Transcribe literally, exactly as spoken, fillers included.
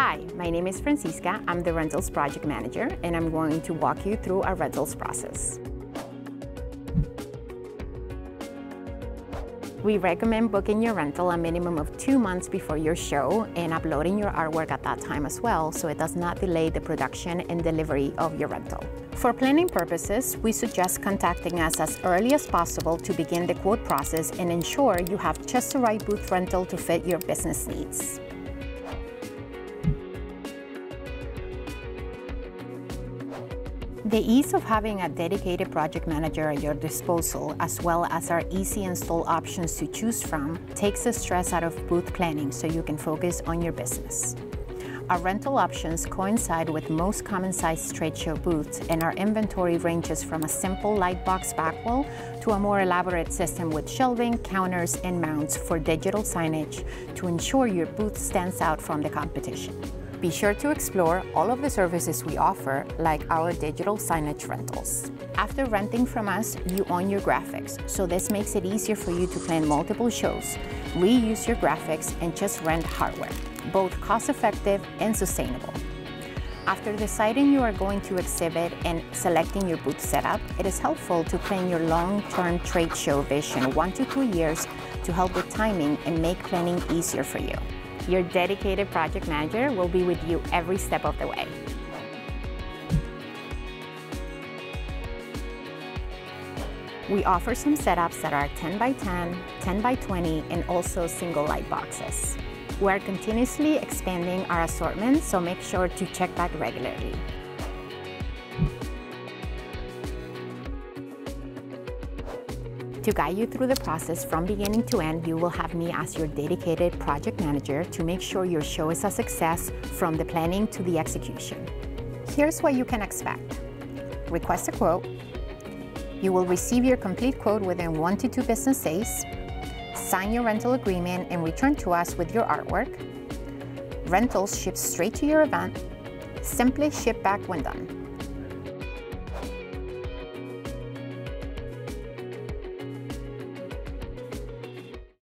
Hi, my name is Francisca. I'm the Rentals Project Manager, and I'm going to walk you through our rentals process. We recommend booking your rental a minimum of two months before your show and uploading your artwork at that time as well, so it does not delay the production and delivery of your rental. For planning purposes, we suggest contacting us as early as possible to begin the quote process and ensure you have just the right booth rental to fit your business needs. The ease of having a dedicated project manager at your disposal, as well as our easy install options to choose from, takes the stress out of booth planning so you can focus on your business. Our rental options coincide with most common sized trade show booths, and our inventory ranges from a simple light box back wall to a more elaborate system with shelving, counters, and mounts for digital signage to ensure your booth stands out from the competition. Be sure to explore all of the services we offer, like our digital signage rentals. After renting from us, you own your graphics, so this makes it easier for you to plan multiple shows, reuse your graphics, and just rent hardware, both cost-effective and sustainable. After deciding you are going to exhibit and selecting your booth setup, it is helpful to plan your long-term trade show vision one to two years to help with timing and make planning easier for you. Your dedicated project manager will be with you every step of the way. We offer some setups that are ten by ten, ten by twenty, and also single light boxes. We're continuously expanding our assortment, so make sure to check back regularly. To guide you through the process from beginning to end, you will have me as your dedicated project manager to make sure your show is a success from the planning to the execution. Here's what you can expect. Request a quote. You will receive your complete quote within one to two business days. Sign your rental agreement and return to us with your artwork. Rentals ship straight to your event. Simply ship back when done.